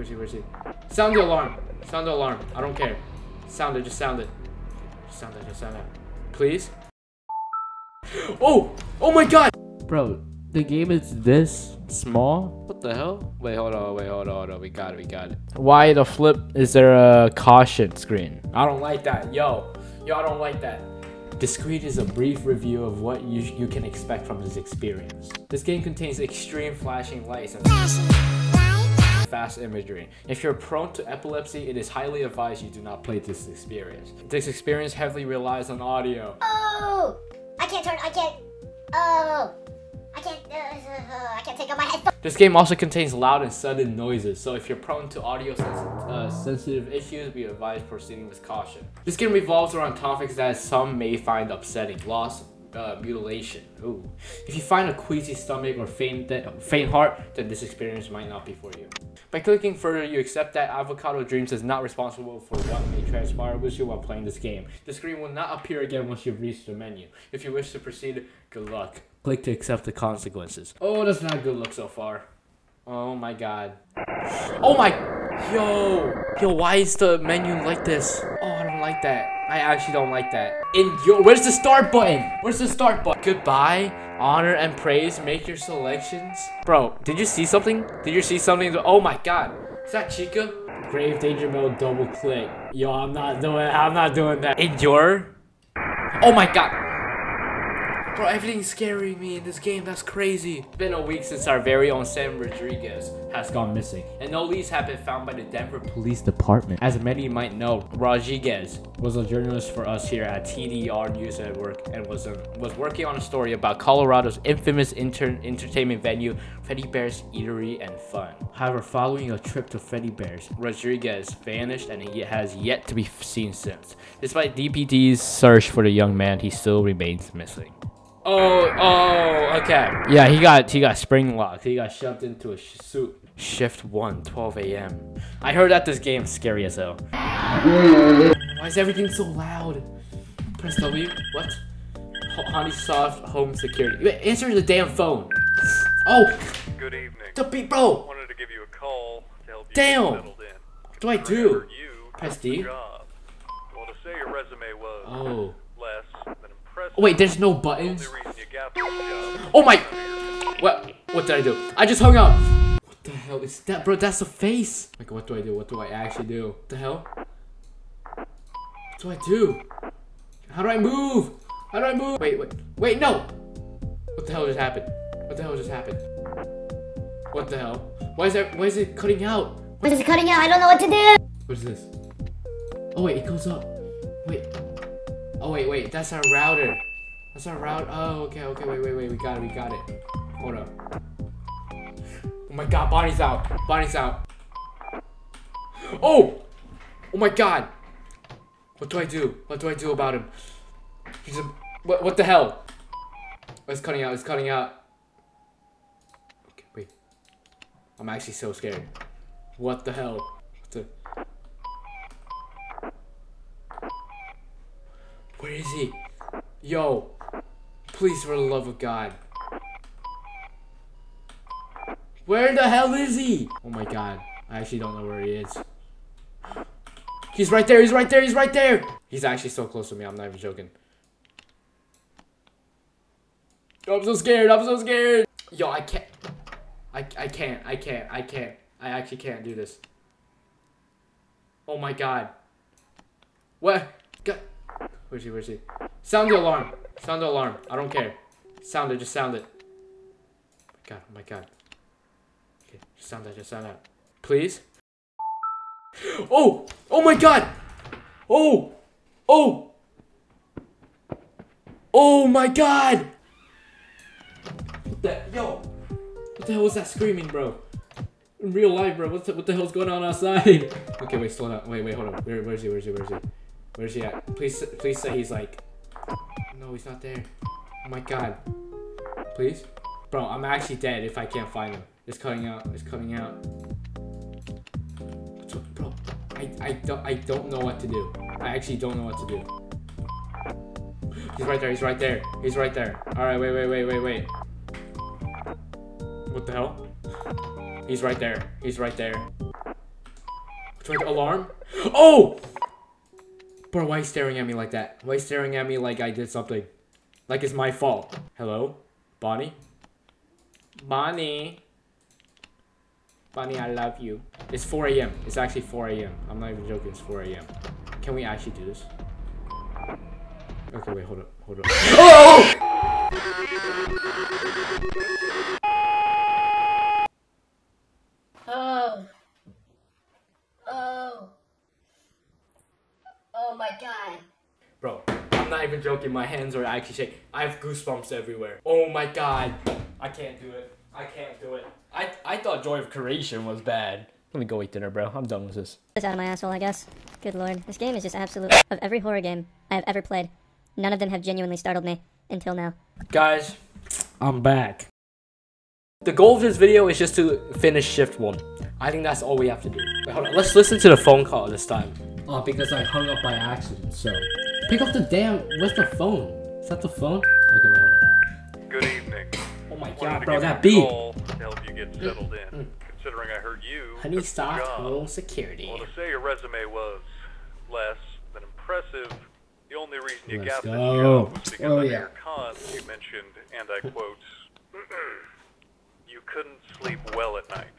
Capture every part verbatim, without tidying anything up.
Where's he? Where's he? Sound the alarm. Sound the alarm. I don't care. Sound it. Just sound it. Just sound it. Just sound it. Please. Oh! Oh my god! Bro, the game is this small? What the hell? Wait, hold on. Wait, hold on. Hold on. We got it. We got it. Why the flip is there a caution screen? I don't like that. Yo. Yo, I don't like that. Discreet is a brief review of what you, you can expect from this experience. This game contains extreme flashing lights and fast imagery. If you're prone to epilepsy, it is highly advised you do not play this experience. This experience heavily relies on audio. Oh! I can't turn, I can't, oh! I can't, uh, uh, I can't take off my headphones. This game also contains loud and sudden noises, so if you're prone to audio sens uh, sensitive issues, we advise proceeding with caution. This game revolves around topics that some may find upsetting, loss, uh, mutilation. Ooh. If you find a queasy stomach or faint, faint heart, then this experience might not be for you. By clicking further, you accept that Avocado Dreams is not responsible for what may transpire with you while playing this game. The screen will not appear again once you've reached the menu. If you wish to proceed, good luck. Click to accept the consequences. Oh, that's not a good look so far. Oh my god. Oh my... Yo! Yo, why is the menu like this? Oh, I don't like that. I actually don't like that. In your... Where's the start button? Where's the start button? Goodbye, honor and praise, make your selections. Bro, did you see something? Did you see something? Oh my god. Is that Chica? Grave danger mode, double click. Yo, I'm not doing... I'm not doing that. In your... Oh my god. Bro, everything's scaring me in this game, that's crazy. It's been a week since our very own Sam Rodriguez has gone missing, and no leads have been found by the Denver Police Department. As many might know, Rodriguez was a journalist for us here at T D R News Network and was a, was working on a story about Colorado's infamous intern entertainment venue, Freddy Bears Eatery and Fun. However, following a trip to Freddy Bears, Rodriguez vanished and he has yet to be seen since. Despite D P D's search for the young man, he still remains missing. Oh, oh, okay. Yeah, he got he got spring locked. He got shoved into a sh suit. Shift one, twelve A M I heard that this game's scary as hell. Why is everything so loud? Press W. What? Ho Honey Soft Home Security. Wait, answer the damn phone. Oh. Good evening. The beat, bro. Wanted to give you a call to help you damn. Get settled in. What do I do? Press D. Well, to say your resume was oh. Less. Oh, wait, there's no buttons. Oh my! What? What did I do? I just hung up. What the hell is that, bro? That's a face. Like, what do I do? What do I actually do? What the hell? What do I do? How do I move? How do I move? Wait, wait, wait! No! What the hell just happened? What the hell just happened? What the hell? Why is that? Why is it cutting out? What is it cutting out? I don't know what to do. What is this? Oh wait, it goes up. Wait. Oh wait, wait, that's our router. That's our router. Oh, okay, okay, wait, wait, wait, we got it, we got it. Hold up. Oh my god, Bonnie's out. Bonnie's out. Oh! Oh my god. What do I do? What do I do about him? He's a... What, what the hell? Oh, it's cutting out, it's cutting out. Okay, wait. I'm actually so scared. What the hell? What the... Where is he? Yo, please, for the love of God. Where the hell is he? Oh my God, I actually don't know where he is. He's right there, he's right there, he's right there. He's actually so close to me, I'm not even joking. Yo, I'm so scared, I'm so scared. Yo, I can't, I, I can't, I can't, I can't. I actually can't do this. Oh my God. What? God. Where's he? Where's he? Sound the alarm! Sound the alarm! I don't care. Sound it. Just sound it. Oh my god! Oh my god! Okay, just sound that. Just sound that. Please. Oh! Oh my god! Oh! Oh! Oh my god! What the yo? What the hell was that screaming, bro? In real life, bro. What the, what the hell's going on outside? Okay, wait. Slow down. Wait, wait. Hold on. Where, where's he? Where's he? Where's he? Where's he at? Please, please say he's like... No, he's not there. Oh my god. Please? Bro, I'm actually dead if I can't find him. It's cutting out. It's cutting out. Bro, I, I, don't, I don't know what to do. I actually don't know what to do. He's right there. He's right there. He's right there. Alright, wait, wait, wait, wait, wait. What the hell? He's right there. He's right there. like alarm. Oh! Bro, why are you staring at me like that? Why are you staring at me like I did something? Like it's my fault. Hello? Bonnie? Bonnie? Bonnie, I love you. It's four A M It's actually four A M I'm not even joking, it's four A M Can we actually do this? Okay, wait, hold up, hold up. Oh! Oh. Oh. Oh my god. Bro, I'm not even joking. My hands are actually shaking. I have goosebumps everywhere. Oh my god. I can't do it. I can't do it. I, I thought Joy of Creation was bad. Let me go eat dinner, bro. I'm done with this. It's out of my asshole, I guess. Good lord. This game is just absolute. Of every horror game I have ever played, none of them have genuinely startled me until now. Guys, I'm back. The goal of this video is just to finish shift one. I think that's all we have to do. Wait, hold on. Let's listen to the phone call this time. Oh, because I hung up by accident, so. Pick up the damn. Where's the phone? Is that the phone? Okay, wait, hold on. Good evening. Oh my god, bro, that beat. To help you get settled in. Mm. Considering I heard you. Honey Soft Home Security. Well, to say your resume was less than impressive, the only reason you Let's got go. This job was because oh, under yeah. your con you mentioned, and I quote, you couldn't sleep well at night.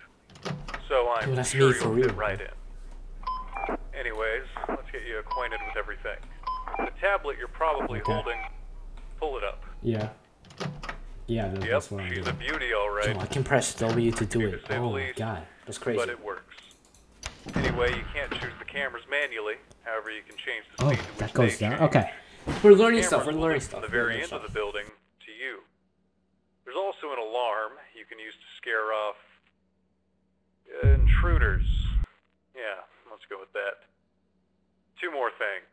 So I'm Dude, that's sure me for you'll real. Fit right in. Anyways, let's get you acquainted with everything. The tablet you're probably okay. holding, pull it up. Yeah. Yeah, that, yep, that's what I'm she's doing. A beauty, all right. Oh, I can press W to do it. Oh my god, that's crazy. But it works. Anyway, you can't choose the cameras manually. However, you can change the speed oh, to which that goes down. Change. Okay. We're learning stuff. We're learning stuff. From the very end stuff. Of the building to you. There's also an alarm you can use to scare off uh, intruders. Yeah, let's go with that. Two more things.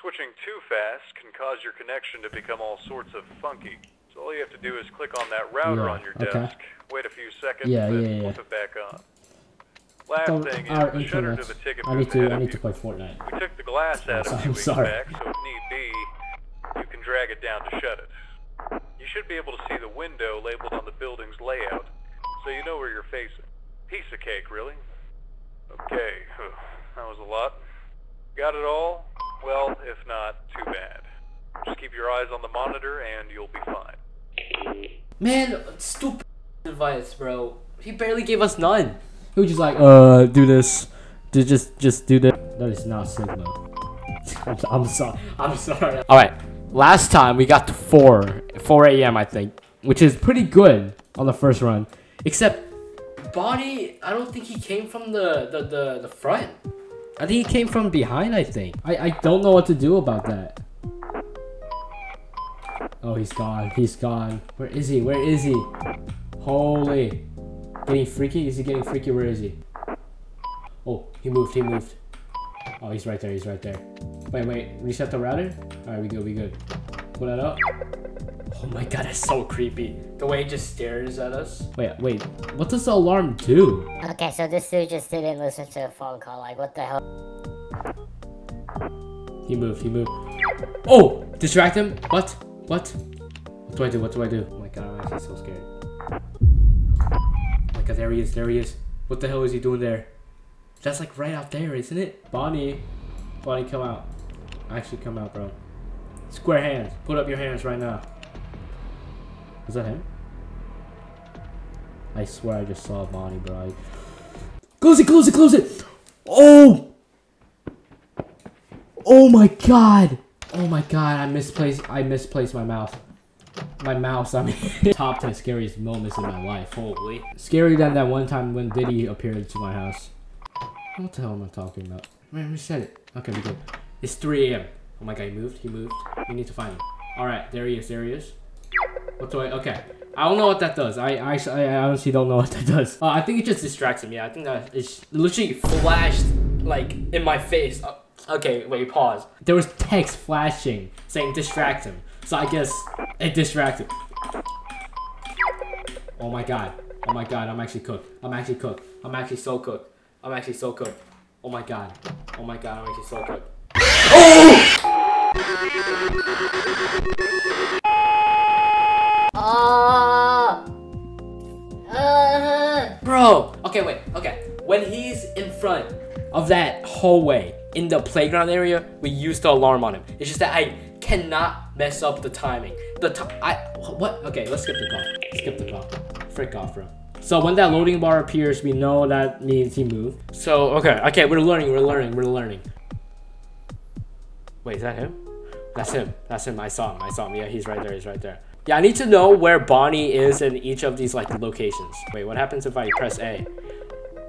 Switching too fast can cause your connection to become all sorts of funky. So all you have to do is click on that router yeah, on your okay. desk, wait a few seconds, yeah, and yeah, yeah. flip it back on. Last Don't, thing is the shutter to the ticket I need to, I need to play Fortnite. We took the glass out of you back, so if need be, you can drag it down to shut it. You should be able to see the window labeled on the building's layout, so you know where you're facing. Piece of cake, really. Okay, that was a lot. Got it all? Well, if not, too bad. Just keep your eyes on the monitor and you'll be fine. Man, stupid advice, bro. He barely gave us none. He was just like, uh, do this. Just, just, just do this. That is not Sigma. I'm, I'm sorry. I'm sorry. All right. Last time we got to four, four A M I think, which is pretty good on the first run. Except, Bonnie, I don't think he came from the, the, the, the front. I think he came from behind, I think. I, I don't know what to do about that. Oh, he's gone, he's gone. Where is he, where is he? Holy. Getting freaky, is he getting freaky, where is he? Oh, he moved, he moved. Oh, he's right there, he's right there. Wait, wait, reset the router? Alright, we good, we good. Pull that up. Oh my god, that's so creepy. The way it just stares at us. Wait, wait, what does the alarm do? Okay, so this dude just didn't listen to a phone call, like what the hell? He moved, he moved. Oh! Distract him? What? What? What do I do, what do I do? Oh my god, I'm actually so scared. Oh my god, there he is, there he is. What the hell is he doing there? That's like right out there, isn't it? Bonnie, Bonnie, come out. Actually, come out, bro. Square hands. Put up your hands right now. Is that him? I swear I just saw Bonnie, bro. I... Close it, close it, close it. Oh. Oh my god. Oh my god. I misplaced. I misplaced my mouse. My mouse. I mean, top ten scariest moments in my life. Holy. Scarier than that one time when Diddy appeared to my house. What the hell am I talking about? Man, reset it. Okay, we good. It's three A M Oh my god, he moved, he moved. We need to find him. Alright, there he is, there he is. What do I, okay. I don't know what that does. I I, I honestly don't know what that does. Uh, I think it just distracts him, yeah. I think that it's literally flashed, like, in my face. Uh, okay, wait, pause. There was text flashing saying distract him. So I guess it distracted. Oh my god. Oh my god, I'm actually cooked. I'm actually cooked. I'm actually so cooked. I'm actually so cooked. Oh my god. Oh my god, I'm actually so cooked. Oh! Uh, uh. Bro! Okay, wait, okay. When he's in front of that hallway in the playground area, we use the alarm on him. It's just that I cannot mess up the timing. The t I what? Okay, let's skip the call. Skip the call. Frick off, bro. So when that loading bar appears, we know that means he moved. So okay, okay, we're learning, we're learning, we're learning. Wait, is that him? That's him. That's him. I saw him. I saw him. Yeah, he's right there. He's right there. Yeah, I need to know where Bonnie is in each of these like locations. Wait, what happens if I press A?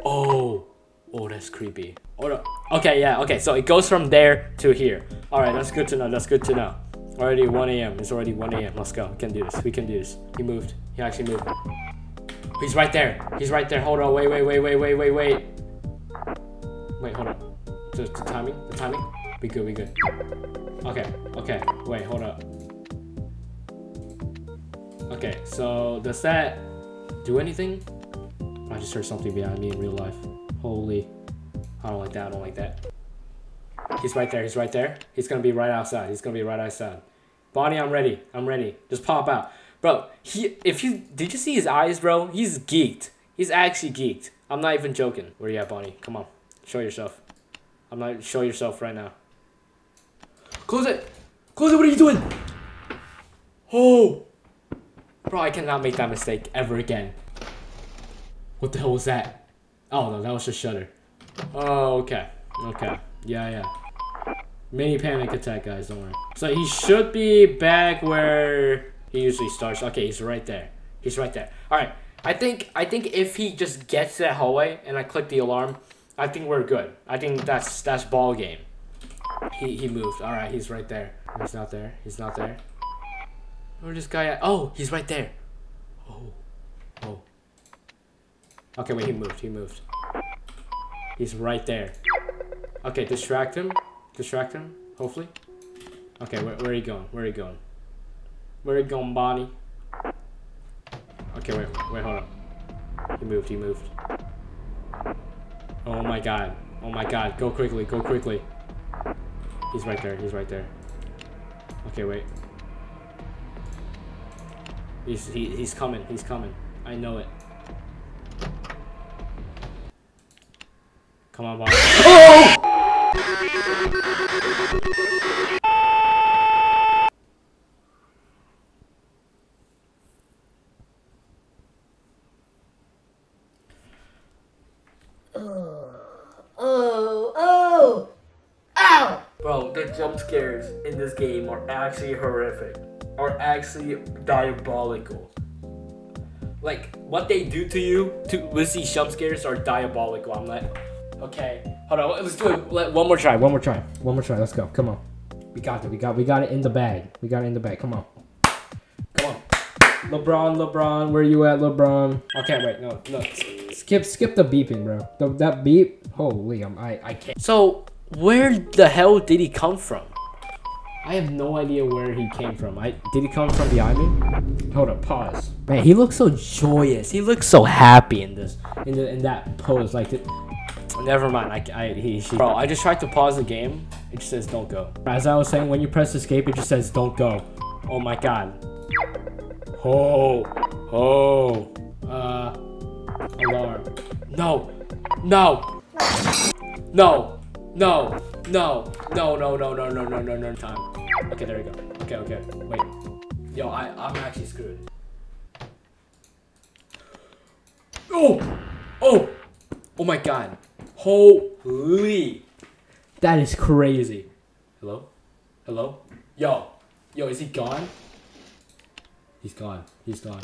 Oh, oh, that's creepy. Oh, no. Okay, yeah, okay. So it goes from there to here. All right, that's good to know. That's good to know. Already one A M It's already one A M Let's go. We can do this. We can do this. He moved. He actually moved. He's right there. He's right there. Hold on. Wait, wait, wait, wait, wait, wait, wait. Wait, hold on. The, the timing. The timing. We good. We good. Okay. Okay. Wait. Hold up. Okay. So does that do anything? I just heard something behind me in real life. Holy. I don't like that. I don't like that. He's right there. He's right there. He's gonna be right outside. He's gonna be right outside. Bonnie, I'm ready. I'm ready. Just pop out, bro. He. If you did you see his eyes, bro? He's geeked. He's actually geeked. I'm not even joking. Where you at, Bonnie? Come on. Show yourself. I'm not. Show yourself right now. Close it! Close it! What are you doing? Oh! Bro, I cannot make that mistake ever again. What the hell was that? Oh no, that was just Shudder. Oh, okay. Okay. Yeah, yeah. Mini panic attack, guys, don't worry. So he should be back where he usually starts. Okay, he's right there. He's right there. Alright. I think I think if he just gets that hallway and I click the alarm, I think we're good. I think that's that's ball game. He, he moved. All right, he's right there. He's not there. He's not there. Where's this guy at? Oh, he's right there. Oh, oh. Okay, wait, he moved. He moved. He's right there. Okay, distract him. Distract him, hopefully. Okay, where, where are you going? Where are you going? Where are you going, Bonnie? Okay, wait, wait, hold up. He moved. He moved. Oh, my God. Oh, my God. Go quickly. Go quickly. He's right there. He's right there. Okay, wait. He's he, he's coming. He's coming. I know it. Come on, Bob. Oh! Jump scares in this game are actually horrific, are actually diabolical. Like what they do to you to with these jump scares are diabolical. I'm like, okay, hold on, let's do it. Let, one more try, one more try, one more try. Let's go. Come on, we got it. We got, we got it in the bag. We got it in the bag. Come on, come on. LeBron, LeBron, where you at, LeBron? Okay, wait, no, no. Skip, skip the beeping, bro. The, that beep. Holy, I'm, I, I can't. So. Where the hell did he come from? I have no idea where he came from. I did he come from behind me? Hold up, pause. Man, he looks so joyous. He looks so happy in this, in the, in that pose. Like, the, never mind. I, I, he, she. Bro, I just tried to pause the game. It just says don't go. As I was saying, when you press escape, it just says don't go. Oh my God. Oh, oh. Uh, alarm. No, no, no. No, no, no, no, no, no, no, no, no, no, time. Okay, there we go. Okay, okay, wait. Yo, I, I'm actually screwed. Oh, oh, oh my God. Holy. That is crazy. Hello? Hello? Yo, yo, is he gone? He's gone, he's gone.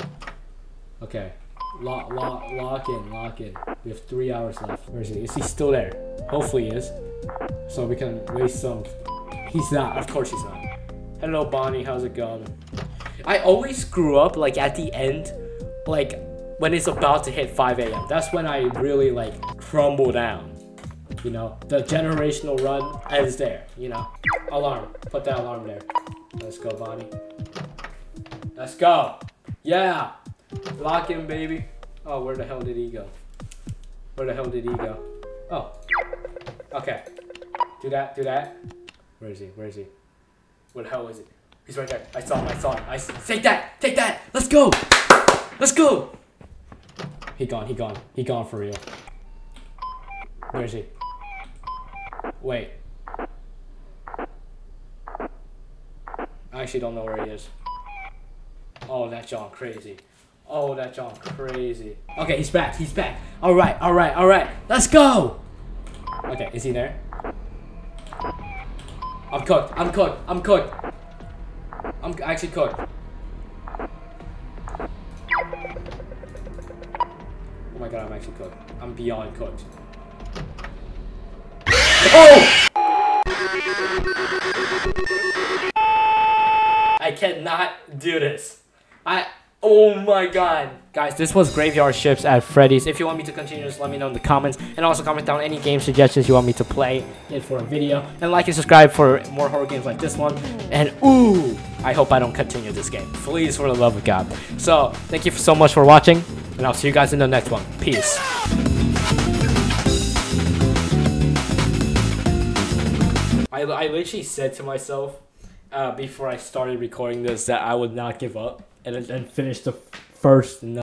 Okay, lock, lock, lock in, lock in. We have three hours left. Where is he? Is he still there? Hopefully he is. So we can waste some. He's not. Of course he's not. Hello, Bonnie. How's it going? I always screw up like at the end, like when it's about to hit five A M That's when I really like crumble down. You know, the generational run ends there. You know, alarm. Put that alarm there. Let's go, Bonnie. Let's go. Yeah. Lock in, baby. Oh, where the hell did he go? Where the hell did he go? Oh. Okay, do that, do that. Where is he? Where is he? Where the hell is he? He's right there. I saw him. I saw him. I see. Take that. Take that. Let's go. Let's go. He gone. He gone. He gone for real. Where is he? Wait. I actually don't know where he is. Oh, that John crazy. Oh, that John crazy. Okay, he's back. He's back. All right, all right, all right. Let's go. Okay, is he there? I'm cooked. I'm cooked. I'm cooked. I'm actually cooked. Oh my god, I'm actually cooked. I'm beyond cooked. Oh! I cannot do this. I. Oh my god. Guys, this was Graveyard Shift at Freddy's. If you want me to continue, just let me know in the comments. And also comment down any game suggestions you want me to play in for a video. And like and subscribe for more horror games like this one. And ooh, I hope I don't continue this game. Please, for the love of God. So, thank you so much for watching. And I'll see you guys in the next one. Peace. I, I literally said to myself uh, before I started recording this that I would not give up and, and finish the first night.